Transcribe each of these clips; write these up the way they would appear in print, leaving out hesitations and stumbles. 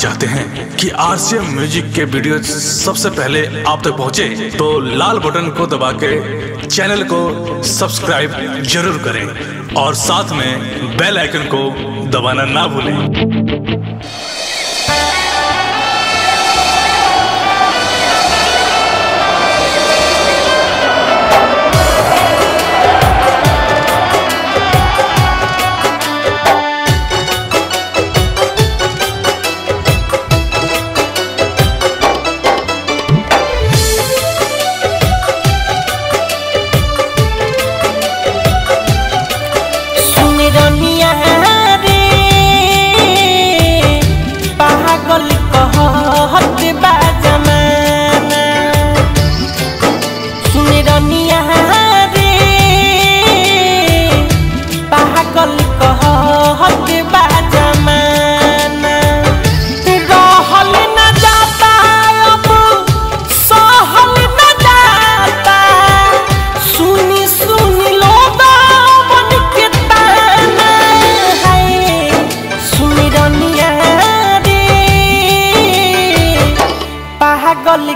चाहते हैं कि आरसीएम म्यूजिक के वीडियो सबसे पहले आप तक पहुंचे तो लाल बटन को दबा के चैनल को सब्सक्राइब जरूर करें और साथ में बेल आइकन को दबाना ना भूलें। पागल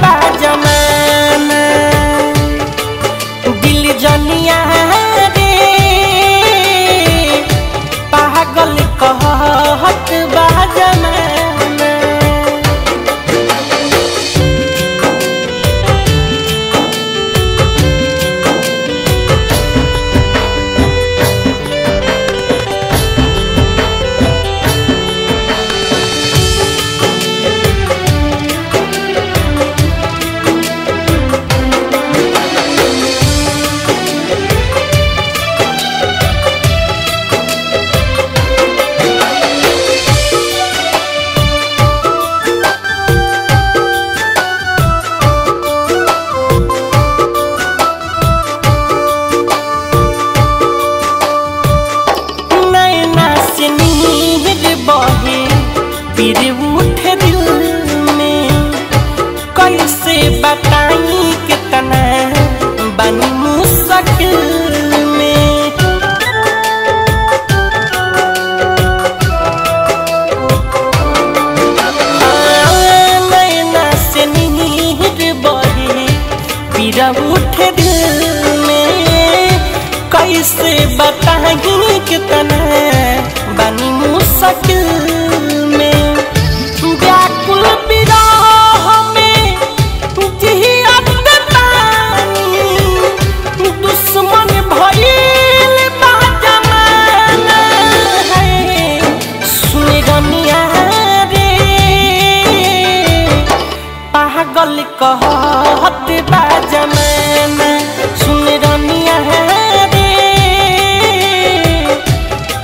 बा जमाना दिल जनिया रे, पागल कहत बा जमाना। उठे दिल में कैसे बताही कितना बनी मुश्किल में, व्याकुल विरह में दुश्मन भइल बा जमाना है। सुन रनिया रे, पागल कहत बा जमाना। सुन रनिया रे,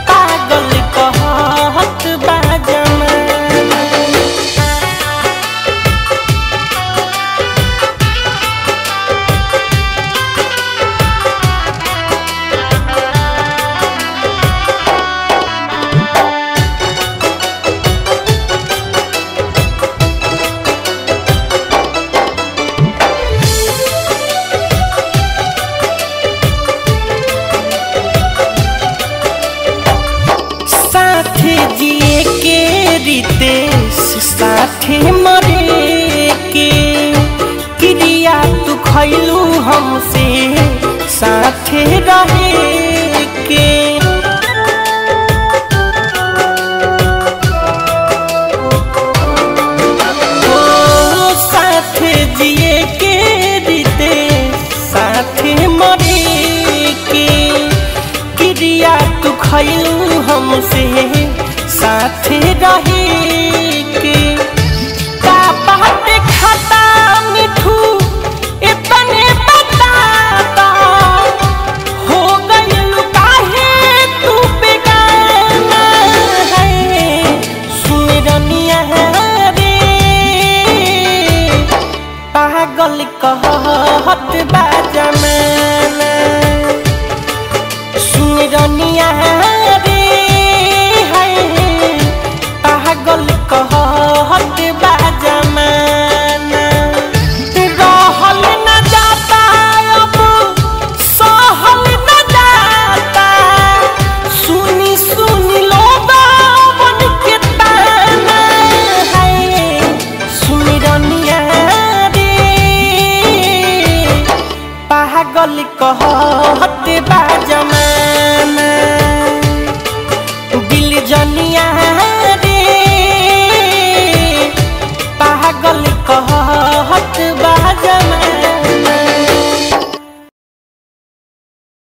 पागल कहत बा जमाना। साथे मरे के क्रिया तू खैलू हमसे, साथे रहे के ओ साथे जिए के रीते, साथे मरे के क्रिया तू खैलू हमसे, साथे रहे कहत बा जमाना। सुन रनिया रे, पागल चल कहत बाजा गिल जनिया रे पागल कह।